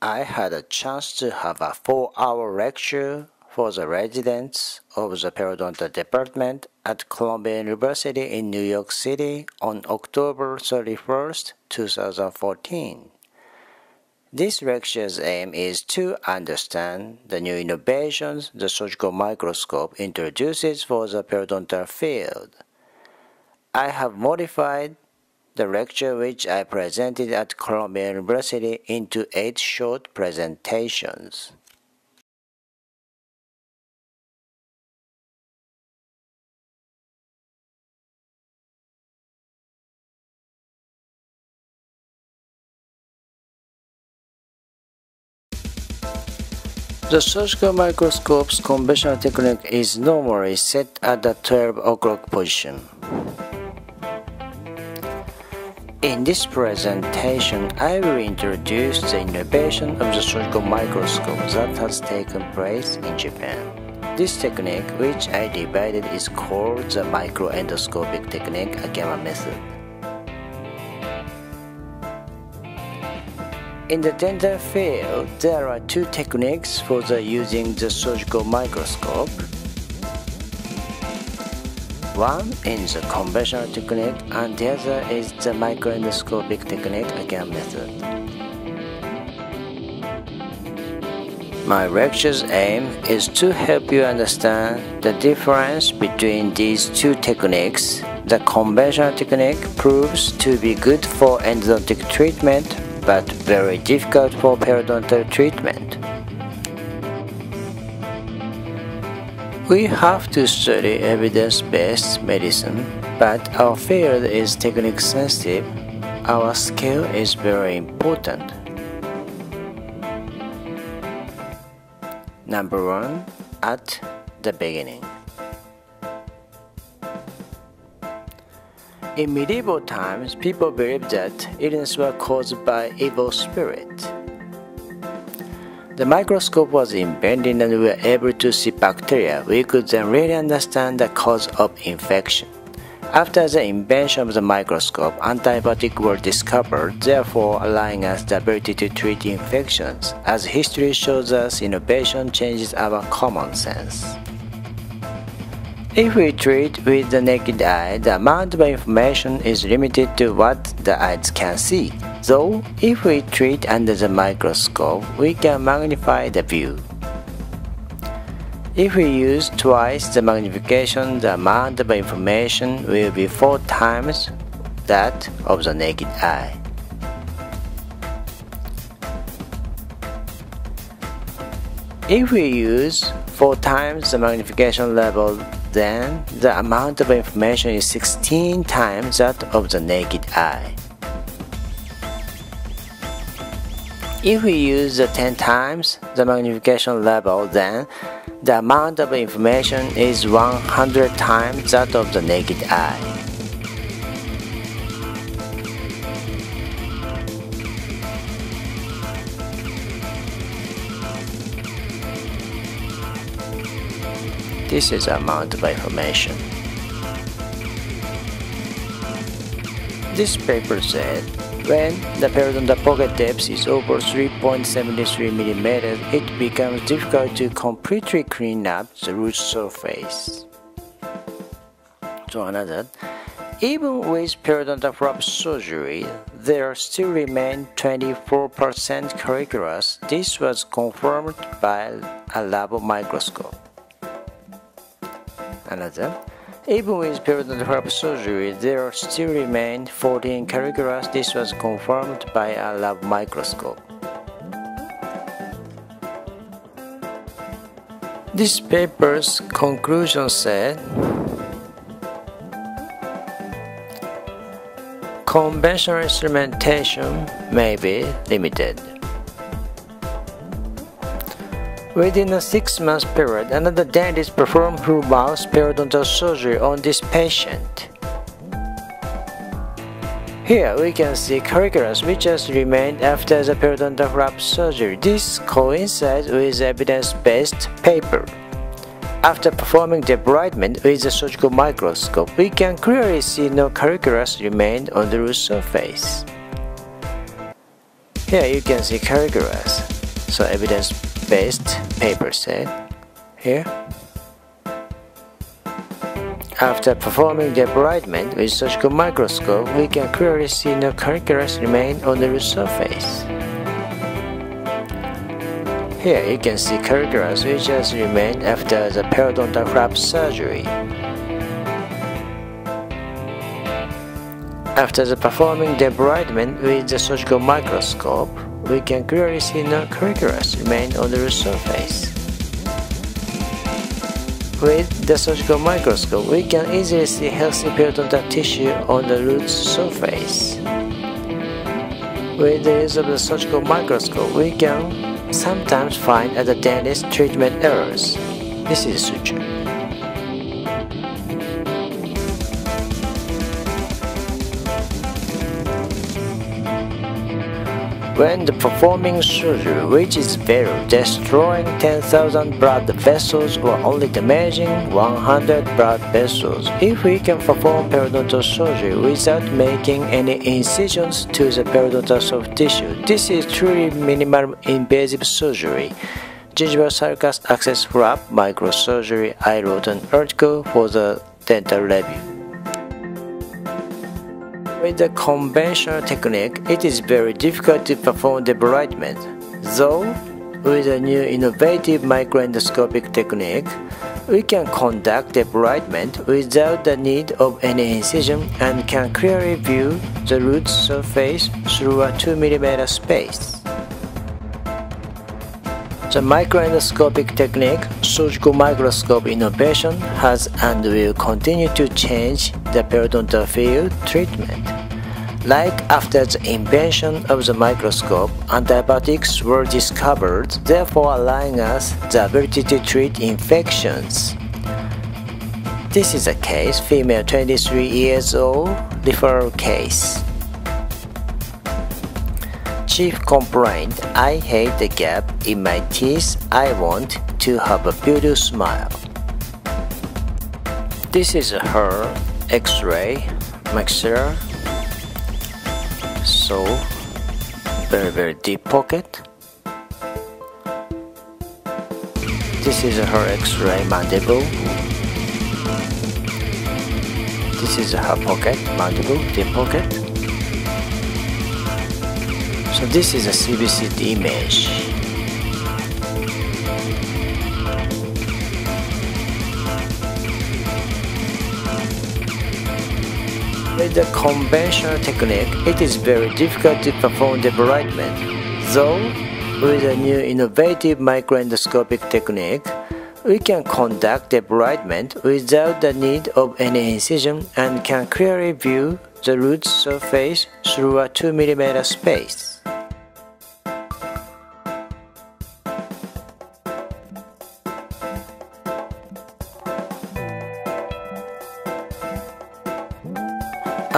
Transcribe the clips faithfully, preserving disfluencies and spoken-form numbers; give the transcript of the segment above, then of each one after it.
I had a chance to have a four-hour lecture for the residents of the periodontal department at Columbia University in New York City on October thirty-first, two thousand fourteen. This lecture's aim is to understand the new innovations the surgical microscope introduces for the periodontal field. I have modified the lecture which I presented at Columbia University into eight short presentations. The surgical microscope's conventional technique is normally set at the twelve o'clock position. In this presentation, I will introduce the innovation of the surgical microscope that has taken place in Japan. This technique, which I divided, is called the microendoscopic technique Akiyama method. In the dental field, there are two techniques for the using the surgical microscope. One is the conventional technique and the other is the microendoscopic technique Akiyama method. My lecture's aim is to help you understand the difference between these two techniques. The conventional technique proves to be good for endodontic treatment but very difficult for periodontal treatment. We have to study evidence-based medicine, but our field is technique sensitive. Our skill is very important. Number one, at the beginning. In medieval times, people believed that illness were caused by evil spirits. The microscope was invented and we were able to see bacteria. We could then really understand the cause of infection. After the invention of the microscope, antibiotics were discovered, therefore allowing us the ability to treat infections. As history shows us, innovation changes our common sense. If we treat with the naked eye, the amount of information is limited to what the eyes can see. Though, if we treat under the microscope, we can magnify the view. If we use twice the magnification, the amount of information will be four times that of the naked eye. If we use four times the magnification level, then the amount of information is sixteen times that of the naked eye. If we use the ten times the magnification level, then the amount of information is one hundred times that of the naked eye. This is the amount of information. This paper said, when the periodontal pocket depth is over three point seven three millimeters, it becomes difficult to completely clean up the root surface. To another, even with periodontal flap surgery, there still remain twenty-four percent calculus. This was confirmed by a lab microscope. Another, even with periodontal flap surgery, there still remained fourteen calculus. This was confirmed by a lab microscope. This paper's conclusion said, conventional instrumentation may be limited. Within a six-month period, another dentist performed full mouth periodontal surgery on this patient. Here we can see calculus which has remained after the periodontal flap surgery. This coincides with evidence-based paper. After performing debridement with the surgical microscope, we can clearly see no calculus remained on the root surface. Here you can see categories, so evidence-based paper set here. After performing the debridement with surgical microscope, we can clearly see no calculus remain on the root surface. Here you can see calculus which has remained after the periodontal flap surgery. After the performing debridement with the surgical microscope, we can clearly see no calculus remain on the root surface. With the surgical microscope, we can easily see healthy periodontal tissue on the root surface. With the use of the surgical microscope, we can sometimes find at the dentist treatment errors. This is suture. When the performing surgery, which is fatal, destroying ten thousand blood vessels or only damaging one hundred blood vessels, if we can perform periodontal surgery without making any incisions to the periodontal soft tissue, this is truly minimal invasive surgery. Gingival sulcus access flap microsurgery. I wrote an article for the Dental Review. With the conventional technique, it is very difficult to perform debridement, though with a new innovative microendoscopic technique, we can conduct debridement without the need of any incision and can clearly view the root surface through a two millimeter space. The microendoscopic technique, surgical microscope innovation, has and will continue to change the periodontal field treatment. Like after the invention of the microscope, antibiotics were discovered, therefore allowing us the ability to treat infections. This is a case, female twenty-three years old, referral case. Chief complaint: I hate the gap in my teeth. I want to have a beautiful smile. This is her x-ray, maxilla. So, very very deep pocket. This is her x-ray mandible. This is her pocket, mandible, deep pocket. So this is a C B C T image. With the conventional technique, it is very difficult to perform debridement, though with a new innovative microendoscopic technique, we can conduct debridement without the need of any incision and can clearly view the root surface through a two millimeter space.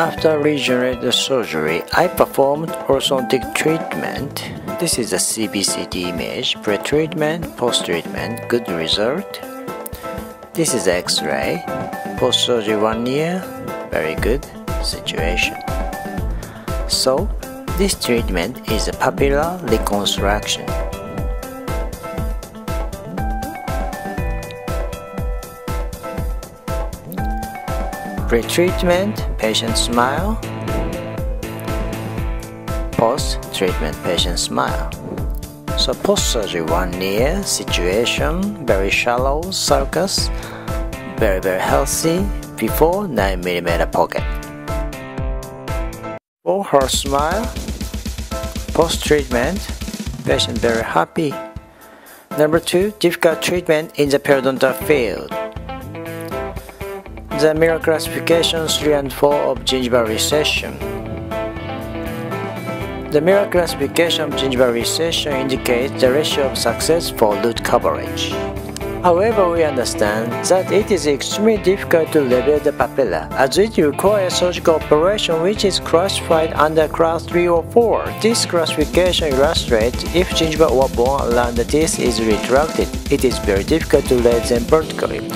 After regenerative surgery, I performed orthodontic treatment. This is a C B C T image, pre-treatment, post-treatment, good result. This is x-ray, post-surgery one year, very good situation. So, this treatment is a papilla reconstruction. Pre-treatment, patient smile. Post-treatment, patient smile. So post-surgery one year, situation, very shallow sulcus, very very healthy, before nine millimeter pocket. For her smile, post-treatment, patient very happy. Number two, difficult treatment in the periodontal field. The Miller classification three and four of gingival recession. The Miller classification of gingival recession indicates the ratio of success for root coverage. However, we understand that it is extremely difficult to reveal the papilla, as it requires surgical operation which is classified under class three or four. This classification illustrates if gingiva or bone around the teeth is retracted, it is very difficult to raise them vertically.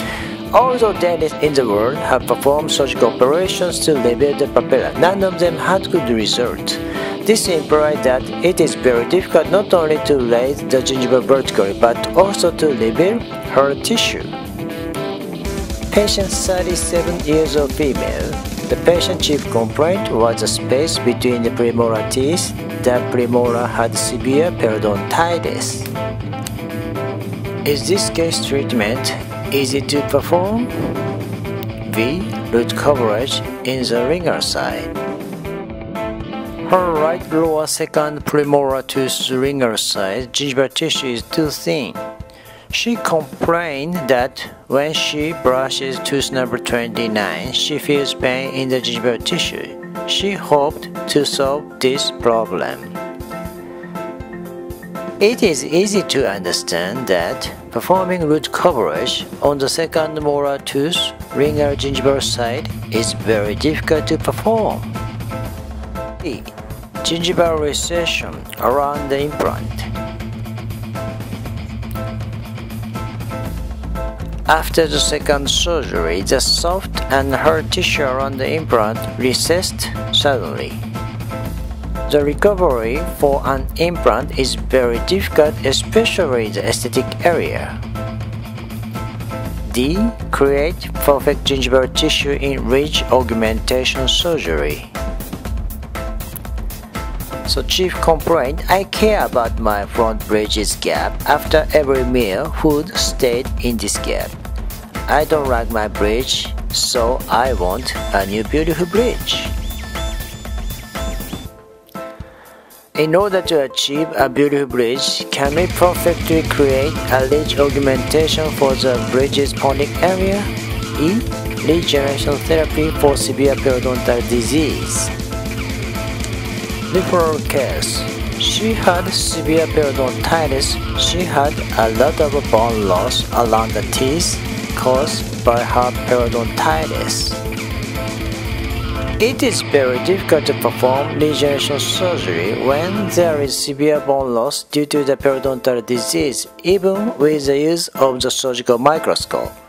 Although dentists in the world have performed surgical operations to reveal the papilla, none of them had good results. This implies that it is very difficult not only to raise the gingiva vertically but also to reveal hard tissue. Patient thirty-seven years old female. The patient's chief complaint was the space between the premolar teeth. The premolar had severe periodontitis. Is this case treatment easy to perform? B. Root coverage in the ringer side. Her right lower second premolar tooth ringer side gingival tissue is too thin. She complained that when she brushes tooth number twenty-nine, she feels pain in the gingival tissue. She hoped to solve this problem. It is easy to understand that performing root coverage on the second molar tooth ringer gingival side is very difficult to perform. E. Gingival recession around the implant. After the second surgery, the soft and hard tissue around the implant recessed suddenly. The recovery for an implant is very difficult, especially in the aesthetic area. D. Create perfect gingival tissue in bridge augmentation surgery. So chief complaint, I care about my front bridges gap after every meal, food stayed in this gap. I don't like my bridge, so I want a new beautiful bridge. In order to achieve a beautiful bridge, can we perfectly create a ridge augmentation for the bridge's conic area? E. Regeneration therapy for severe periodontal disease. Referral case. She had severe periodontitis. She had a lot of bone loss around the teeth caused by her periodontitis. It is very difficult to perform regeneration surgery when there is severe bone loss due to the periodontal disease, even with the use of the surgical microscope.